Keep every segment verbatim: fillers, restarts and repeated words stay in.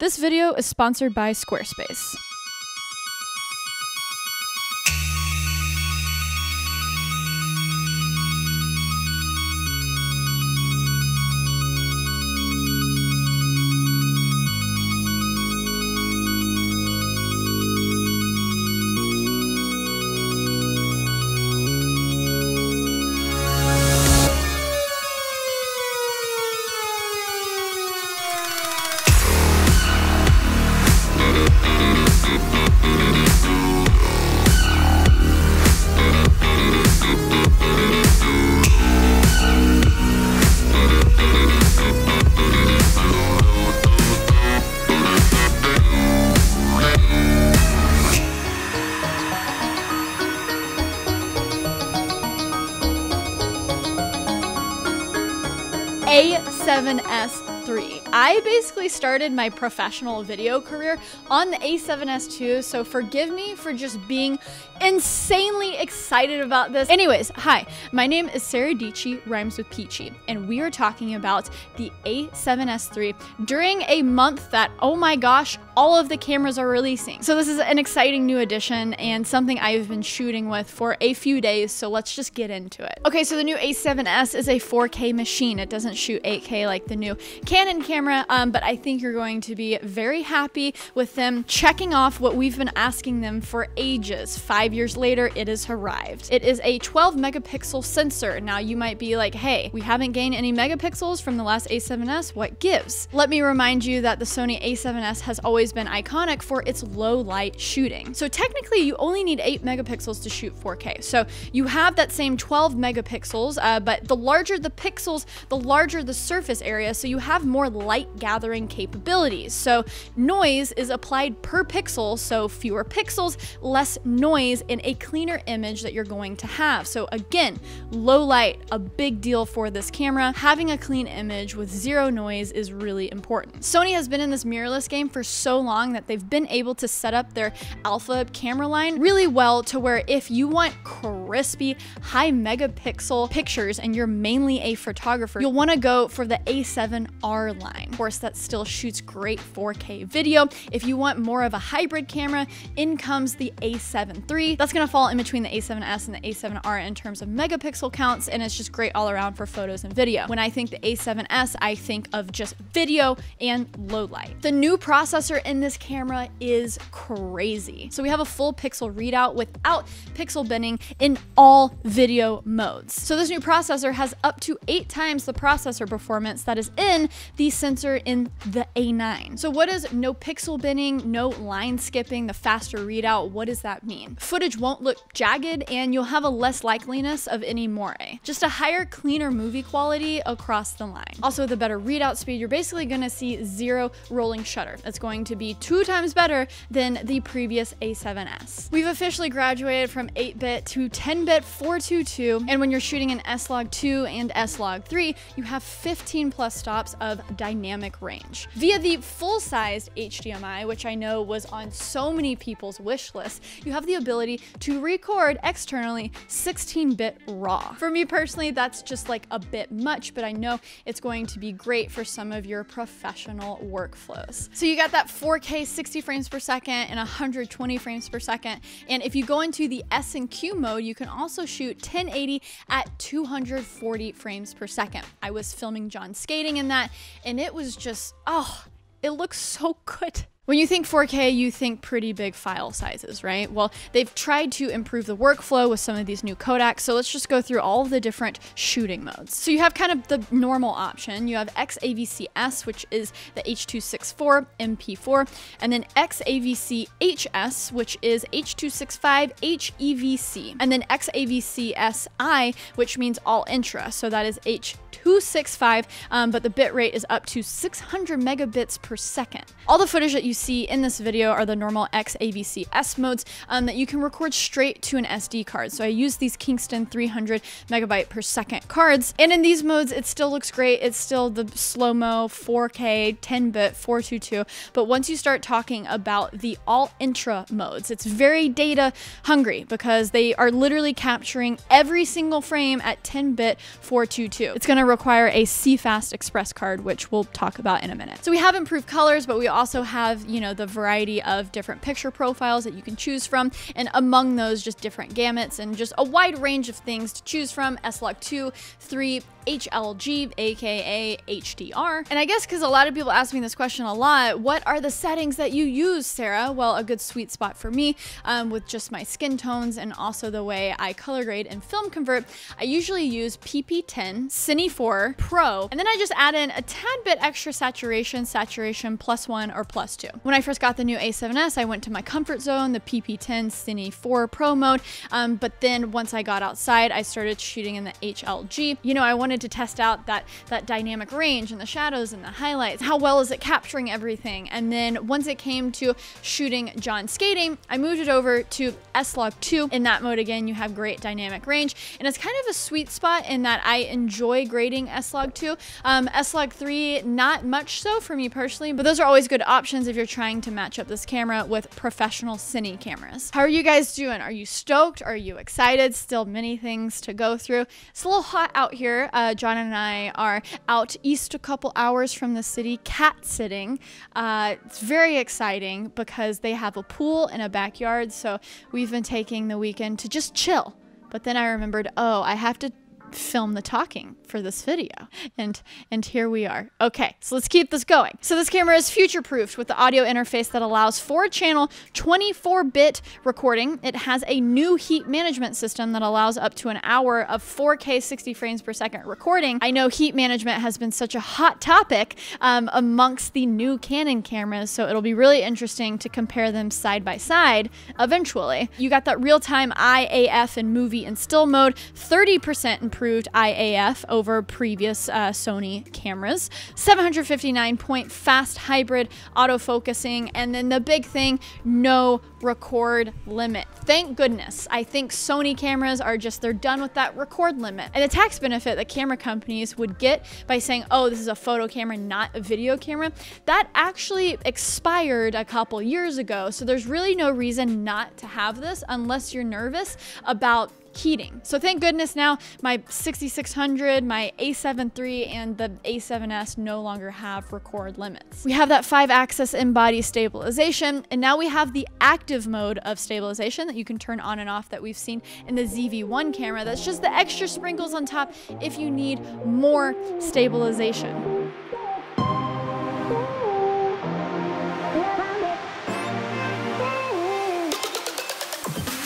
This video is sponsored by Squarespace. A seven S three. I basically started my professional video career on the A seven S two, so forgive me for just being insanely excited about this. Anyways, hi, my name is Sara Dietschy, rhymes with peachy, and we are talking about the A seven S three during a month that, oh my gosh, all of the cameras are releasing. So this is an exciting new addition and something I've been shooting with for a few days, so let's just get into it. Okay, so the new A seven S is a four K machine. It doesn't shoot eight K like the new Canon camera, um, but I think you're going to be very happy with them checking off what we've been asking them for ages. Five years later, it has arrived. It is a twelve megapixel sensor. Now you might be like, hey, we haven't gained any megapixels from the last A seven S, what gives? Let me remind you that the Sony A seven S has always been iconic for its low light shooting. So technically you only need eight megapixels to shoot four K. So you have that same twelve megapixels, uh, but the larger the pixels, the larger the surface area, so you have more light gathering capabilities. So noise is applied per pixel, so fewer pixels, less noise, and a cleaner image that you're going to have. So again, low light, a big deal for this camera. Having a clean image with zero noise is really important. Sony has been in this mirrorless game for so long that they've been able to set up their alpha camera line really well to where if you want crispy, high megapixel pictures and you're mainly a photographer, you'll want to go for the A seven R line. Of course, that still shoots great four K video. If you want more of a hybrid camera, in comes the A seven three. That's going to fall in between the A seven S and the A seven R in terms of megapixel counts, and it's just great all around for photos and video. When I think the A seven S, I think of just video and low light. The new processor in this camera is crazy. So we have a full pixel readout without pixel binning in all video modes. So this new processor has up to eight times the processor performance that is in the sensor in the A nine. So what is no pixel binning, no line skipping, the faster readout? What does that mean? Footage won't look jagged and you'll have a less likeliness of any moire. Just a higher, cleaner movie quality across the line. Also, the better readout speed, you're basically gonna see zero rolling shutter. It's going to be two times better than the previous A seven S. We've officially graduated from eight bit to ten bit four two two, and when you're shooting an S log two and S log three, you have fifteen plus stops of dynamic range. Via the full-sized H D M I, which I know was on so many people's wish lists, you have the ability to record externally sixteen bit raw. For me personally, that's just like a bit much, but I know it's going to be great for some of your professional workflows. So you got that four K sixty frames per second and one hundred twenty frames per second. And if you go into the S and Q mode, you can also shoot ten eighty at two hundred forty frames per second. I was filming John skating in that, and it was just, oh, it looks so good. When you think four K, you think pretty big file sizes, right? Well, they've tried to improve the workflow with some of these new Kodaks, so let's just go through all of the different shooting modes. So you have kind of the normal option. You have X A V C S, which is the H two sixty-four M P four, and then X A V C H S, which is H two sixty-five H E V C, and then X A V C S I, which means all intra, so that is H two sixty-five, um, but the bit rate is up to six hundred megabits per second. All the footage that you see in this video are the normal X A V C S modes um, that you can record straight to an S D card. So I use these Kingston three hundred megabyte per second cards. And in these modes, it still looks great. It's still the slow-mo four K, ten bit, four two two. But once you start talking about the all intra modes, it's very data hungry because they are literally capturing every single frame at ten bit, four two two. It's gonna require a CFast Express card, which we'll talk about in a minute. So we have improved colors, but we also have, you know, the variety of different picture profiles that you can choose from. And among those, just different gamuts and just a wide range of things to choose from. S log two, three, H L G, aka H D R. And I guess because a lot of people ask me this question a lot, what are the settings that you use, Sarah? Well, a good sweet spot for me um, with just my skin tones and also the way I color grade and film convert, I usually use P P ten, Cine four Pro, and then I just add in a tad bit extra saturation, saturation plus one or plus two. When I first got the new A seven S, I went to my comfort zone, the P P ten, Cine four Pro mode, um, but then once I got outside, I started shooting in the H L G. You know, I wanted to test out that that dynamic range and the shadows and the highlights. How well is it capturing everything? And then once it came to shooting John skating, I moved it over to S log two. In that mode, again, you have great dynamic range, and it's kind of a sweet spot in that I enjoy grading S log two. Um, S log three, not much so for me personally, but those are always good options if you're trying to match up this camera with professional Cine cameras. How are you guys doing? Are you stoked? Are you excited? Still many things to go through. It's a little hot out here. Uh, John and I are out east a couple hours from the city cat sitting. Uh, it's very exciting because they have a pool and a backyard, so we've been taking the weekend to just chill. But then I remembered, oh, I have to film the talking for this video, and and here we are. Okay, so let's keep this going. So this camera is future-proofed with the audio interface that allows four channel twenty-four bit recording. It has a new heat management system that allows up to an hour of four K sixty frames per second recording. I know heat management has been such a hot topic um, amongst the new Canon cameras, so it'll be really interesting to compare them side by side eventually. You got that real-time I A F in movie and still mode, thirty percent improved Improved I A F over previous uh, Sony cameras, seven hundred fifty-nine point fast hybrid auto focusing, and then the big thing, no record limit. Thank goodness. I think Sony cameras are just, they're done with that record limit. And the tax benefit that camera companies would get by saying, oh, this is a photo camera, not a video camera, that actually expired a couple years ago. So there's really no reason not to have this unless you're nervous about heating. So thank goodness now my sixty-six hundred, my A seven three, and the A seven S no longer have record limits. We have that five axis in-body stabilization, and now we have the active mode of stabilization that you can turn on and off that we've seen in the Z V one camera. That's just the extra sprinkles on top if you need more stabilization.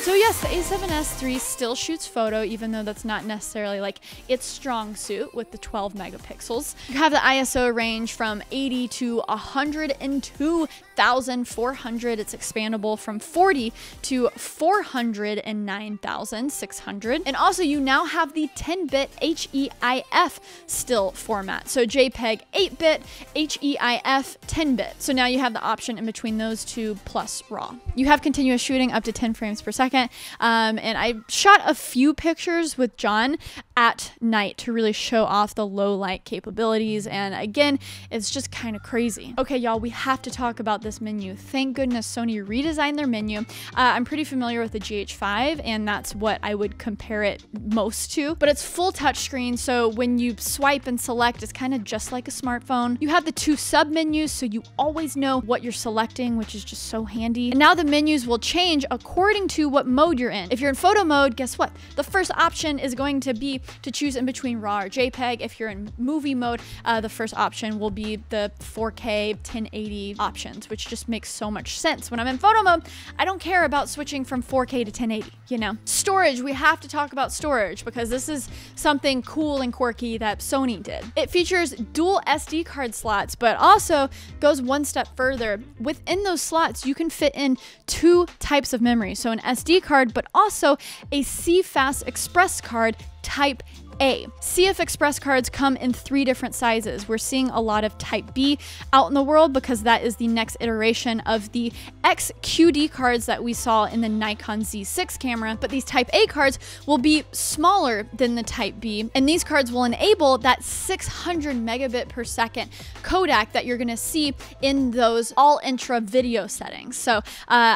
So yes, the A seven S three still shoots photo, even though that's not necessarily like its strong suit with the twelve megapixels. You have the I S O range from eighty to one hundred two thousand four hundred. It's expandable from forty to four hundred nine thousand six hundred. And also you now have the ten bit H E I F still format. So JPEG eight bit, H E I F ten bit. So now you have the option in between those two plus RAW. You have continuous shooting up to ten frames per second. Um, and I shot a few pictures with John at night to really show off the low light capabilities. And again, it's just kind of crazy. Okay, y'all, we have to talk about this menu. Thank goodness Sony redesigned their menu. Uh, I'm pretty familiar with the G H five, and that's what I would compare it most to, but it's full touchscreen. So when you swipe and select, it's kind of just like a smartphone. You have the two sub menus, so you always know what you're selecting, which is just so handy. And now the menus will change according to what mode you're in. If you're in photo mode, guess what? The first option is going to be to choose in between RAW or JPEG. If you're in movie mode, uh, the first option will be the four K ten eighty options, which just makes so much sense. When I'm in photo mode, I don't care about switching from four K to ten eighty, you know? Storage, we have to talk about storage because this is something cool and quirky that Sony did. It features dual S D card slots, but also goes one step further. Within those slots, you can fit in two types of memory. So an S D card, but also a CFast Express card type A. C F Express cards come in three different sizes. We're seeing a lot of Type B out in the world because that is the next iteration of the X Q D cards that we saw in the Nikon Z six camera, but these Type A cards will be smaller than the Type B, and these cards will enable that six hundred megabit per second Kodak that you're gonna see in those all intra video settings. So uh,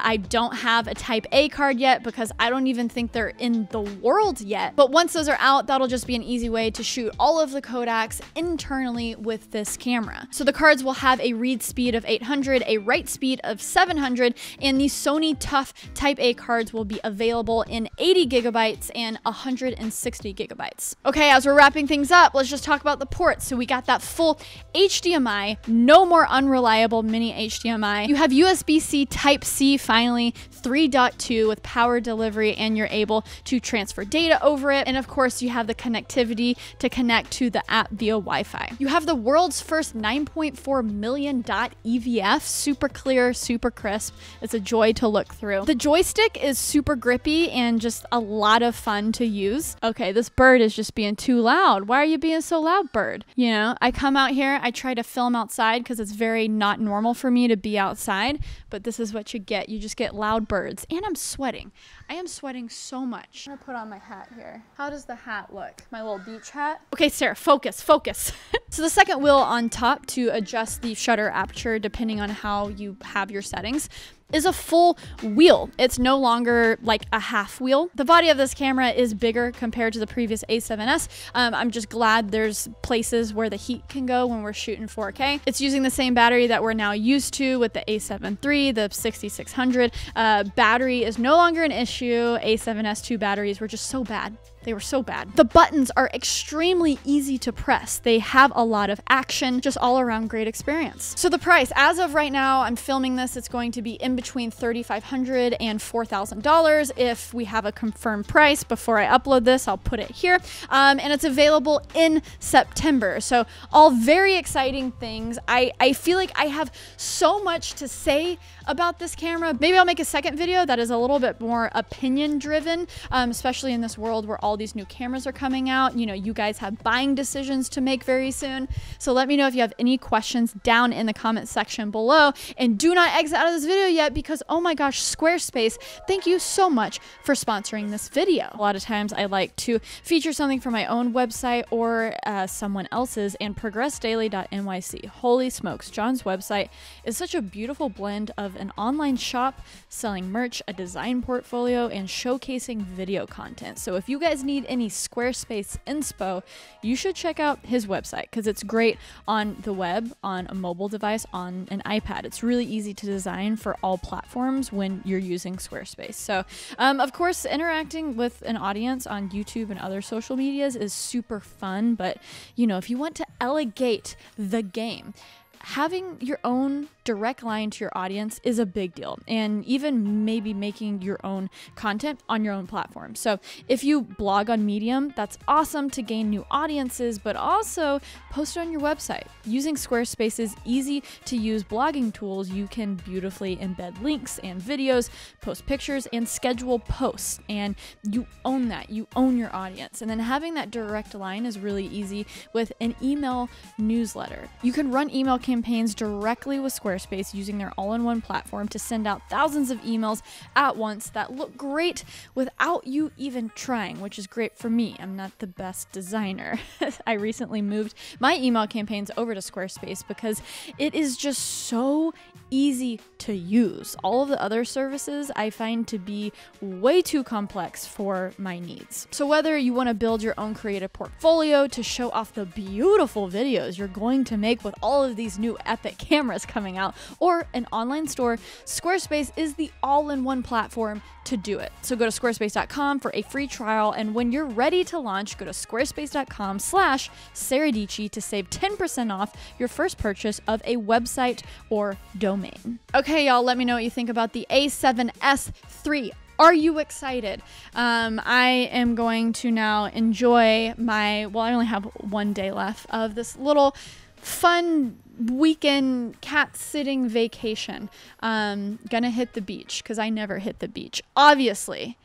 I don't have a Type A card yet because I don't even think they're in the world yet, but once those are out, that'll just be an easy way to shoot all of the Kodaks internally with this camera. So the cards will have a read speed of eight hundred, a write speed of seven hundred, and the Sony Tough Type A cards will be available in eighty gigabytes and one hundred sixty gigabytes. Okay, as we're wrapping things up, let's just talk about the ports. So we got that full H D M I, no more unreliable mini H D M I. You have U S B C Type C finally, three point two with power delivery, and you're able to transfer data over it. And of course, you have the connectivity to connect to the app via Wi-Fi. You have the world's first nine point four million dot E V F, super clear, super crisp. It's a joy to look through. The joystick is super grippy and just a lot of fun to use. Okay, this bird is just being too loud. Why are you being so loud, bird? You know, I come out here, I try to film outside because it's very not normal for me to be outside, but this is what you get. You just get loud birds. And I'm sweating. I am sweating so much. I'm gonna put on my hat here. How does the hat look? My little beach hat. Okay, Sarah, focus, focus. So the second wheel on top to adjust the shutter aperture depending on how you have your settings is a full wheel. It's no longer like a half wheel. The body of this camera is bigger compared to the previous A seven S. Um, I'm just glad there's places where the heat can go when we're shooting four K. It's using the same battery that we're now used to with the A seven three, the sixty-six hundred. Uh, battery is no longer an issue. A seven S two batteries were just so bad. They were so bad. The buttons are extremely easy to press. They have a lot of action, just all around great experience. So the price, as of right now, I'm filming this, it's going to be in between thirty-five hundred dollars and four thousand dollars. If we have a confirmed price before I upload this, I'll put it here. Um, and it's available in September. So all very exciting things. I, I feel like I have so much to say about this camera. Maybe I'll make a second video that is a little bit more opinion driven, um, especially in this world where all All these new cameras are coming out. You know, you guys have buying decisions to make very soon. So let me know if you have any questions down in the comment section below, and do not exit out of this video yet because, oh my gosh, Squarespace, thank you so much for sponsoring this video. A lot of times I like to feature something from my own website or uh, someone else's, and progress daily dot N Y C. Holy smokes, John's website is such a beautiful blend of an online shop selling merch, a design portfolio, and showcasing video content. So if you guys need any Squarespace inspo, you should check out his website because it's great on the web, on a mobile device, on an iPad. It's really easy to design for all platforms when you're using Squarespace. So um, of course, interacting with an audience on YouTube and other social medias is super fun, but you know, if you want to elevate the game, having your own direct line to your audience is a big deal, and even maybe making your own content on your own platform. So if you blog on Medium, that's awesome to gain new audiences, but also post it on your website. Using Squarespace's easy to use blogging tools, you can beautifully embed links and videos, post pictures, and schedule posts, and you own that. You own your audience. And then having that direct line is really easy with an email newsletter. You can run email campaigns directly with Squarespace using their all-in-one platform to send out thousands of emails at once that look great without you even trying, which is great for me. I'm not the best designer. I recently moved my email campaigns over to Squarespace because it is just so easy to use. All of the other services I find to be way too complex for my needs. So whether you want to build your own creative portfolio to show off the beautiful videos you're going to make with all of these new epic cameras coming out, or an online store, Squarespace is the all-in-one platform to do it. So go to squarespace dot com for a free trial, and when you're ready to launch, go to squarespace dot com slash Sara Dietschy to save ten percent off your first purchase of a website or domain. Okay, y'all, let me know what you think about the A seven S three. Are you excited? Um, I am going to now enjoy my, well, I only have one day left of this little fun weekend cat sitting vacation. Um, gonna hit the beach because I never hit the beach. Obviously,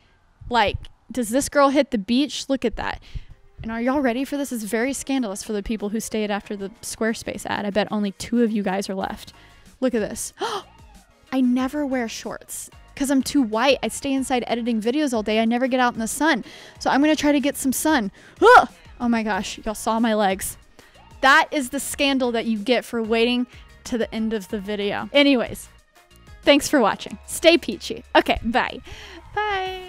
like, does this girl hit the beach? Look at that. And are y'all ready for this? It's very scandalous for the people who stayed after the Squarespace ad. I bet only two of you guys are left. Look at this. I never wear shorts because I'm too white. I stay inside editing videos all day. I never get out in the sun. So I'm going to try to get some sun. Oh my gosh. Y'all saw my legs. That is the scandal that you get for waiting to the end of the video. Anyways, thanks for watching. Stay peachy. Okay, bye. Bye.